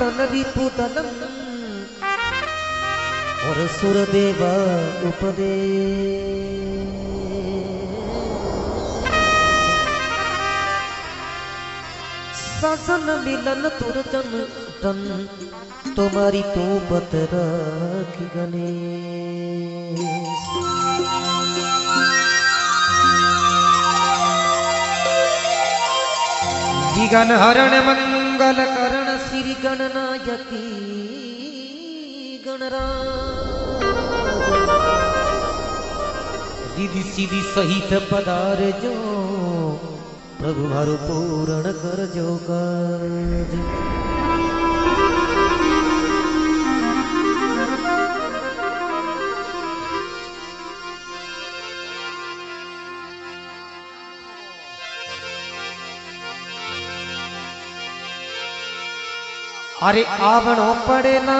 तन विपुतनम और सुरदेव उपदे। सासन मिलन तुर जन तन तुम्हारी तो बतरा की गणेश। विघ्न हरण मंगल करण श्री गणनायकी गणराज रिधि सिधि सहित पदार जो प्रभु मारो पूर्ण कर जो काज। अरे आवणो पड़े ना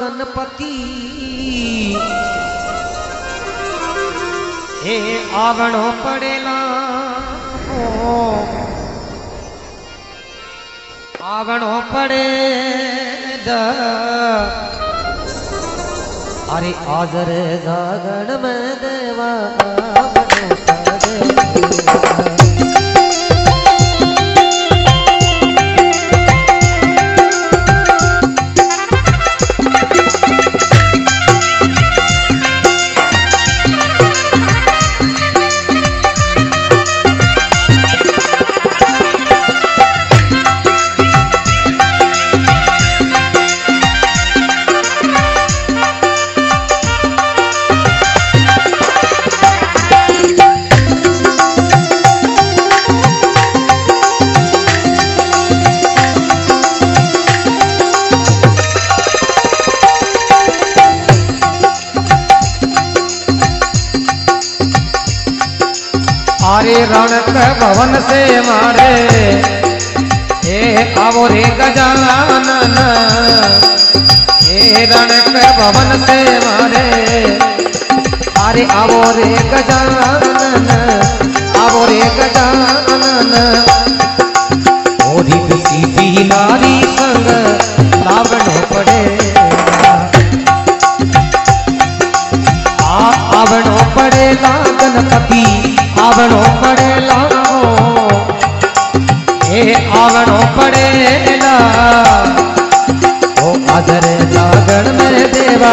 गणपति हे आवणो पड़े ना आवणो पड़े द। अरे आजर गागण में देवा आवणो पड़े। रणक भवन से मारे हे आवो रे गजानन हे रणक भवन से मारे। अरे आवो रे गजानन आवो रे गजानन ओरी सीधी नारी संग लावणो पड़े आवणो पड़े गणपति आवणो पड़े ला हे आवणो पड़े ला ओ आदर लागण में देवा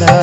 ला।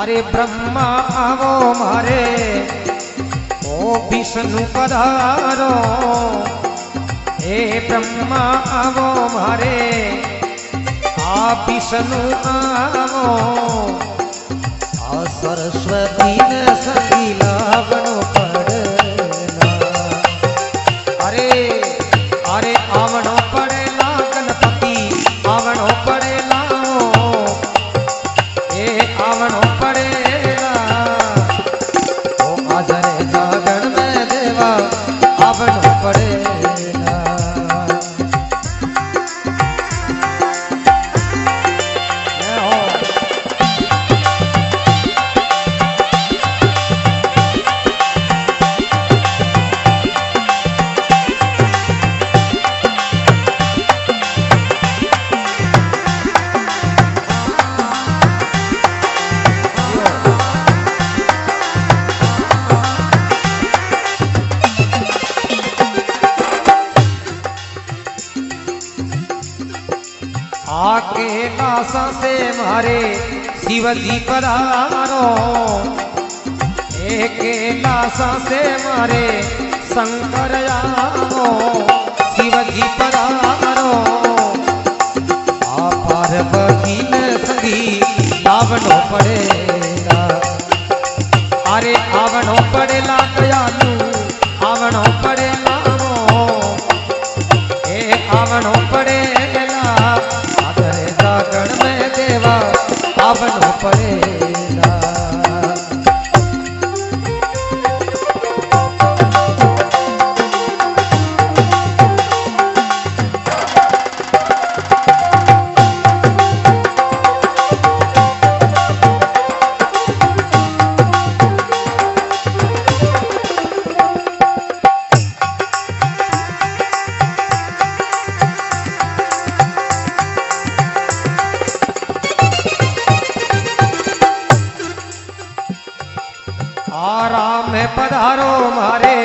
अरे ब्रह्मा आवो मारे ओ विष्णु पधारो हे ब्रह्मा आवो मारे आ विष्णु आवो आ सरस्वती ने सखी लावणो पड़े ना। अरे अरे आवणो पड़े ना गणपति आवणो पड़े ना हे आवणो से मारे शिव जी पधारो, एक लाशा से मारे शंकर आओ, शिव जी पधारो। पार्वती ने सगी आवनो पड़ेगा, अरे आवनो पड़ेला दयालू आवनो पड़ेला, आवनो पड़ेला आदर जागरण में देवा आवनो पड़ेला। पधारो मारे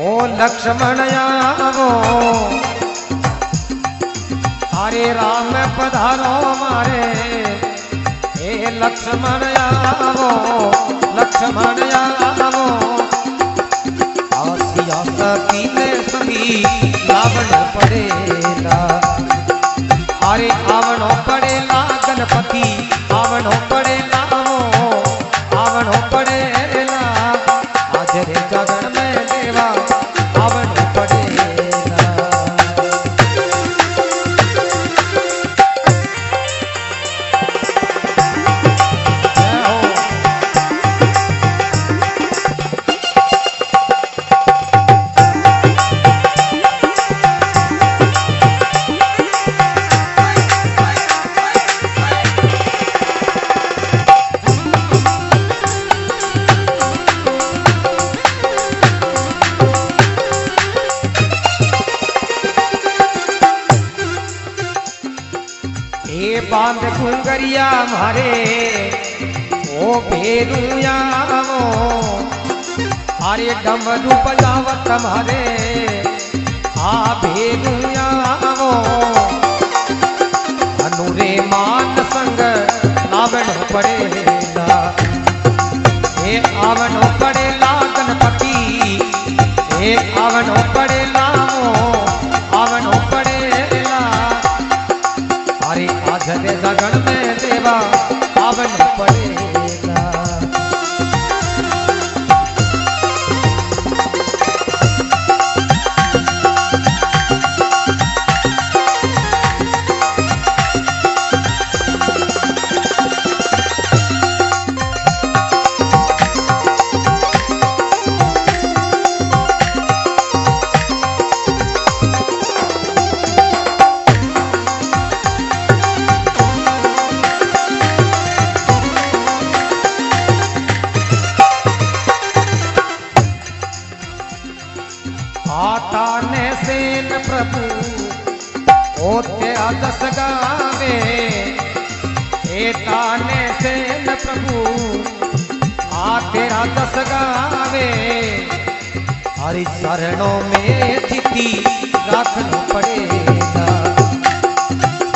ओ लक्ष्मण आवो, हरे राम पधारो मारे हे लक्ष्मण आवो, लक्ष्मण आवो। आसिया सखी ने संगी लावन पड़ेला, हरे आवनो पड़ेला गणपति आवनो पड़ेला, आवनो पड़ेला आजरे जागरण में देवा आवनो पड़ेला। बांध घुंगरिया मारे ओ भेरुया आवो, अरे डमरू बजावत मारे आ भेरुया आवो। अनुरे मान संग लावण पड़ेला, हे आवण पड़ेला गणपति, हे आवण पड़ेला आवण पड़ेला हरे आजरे जागरण में देवा पावन पड़ेगा। आता ने सेन प्रभु ओ त्या दस गावे, एता ने सेन प्रभु आ तेरा दस गावे। हरि चरणों में स्थिति रखना पड़ेगा,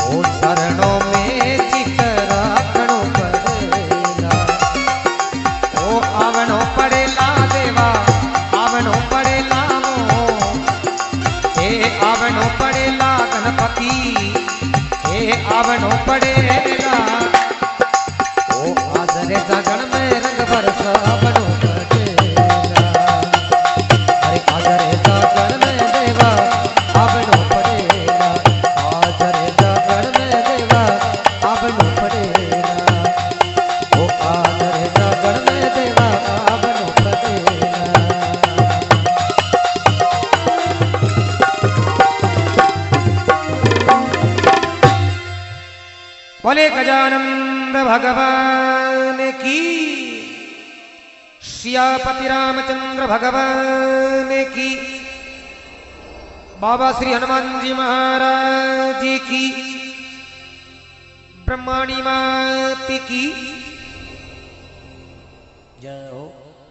ओ चरणों में चित रखना पड़ेगा, ओ आवनो पड़ेला देवा आवनो पड़ेला, आवनो पड़ेला गणपति हे आवनो पड़ेला। ओ आजरे जागरण में रंग बरसावनो पड़ेला, अरे आजरे जागरण में देवा आवनो पड़ेला, आजरे जागरण में देवा आवनो पड़ेला, ओ आजरे जागरण में देवा आवनो पड़ेला। बोले गजानन्द भगवान की, श्यापति रामचंद्र भगवान की, बाबा श्री हनुमान जी महाराज जी की, ब्रह्माणी माती की जय हो।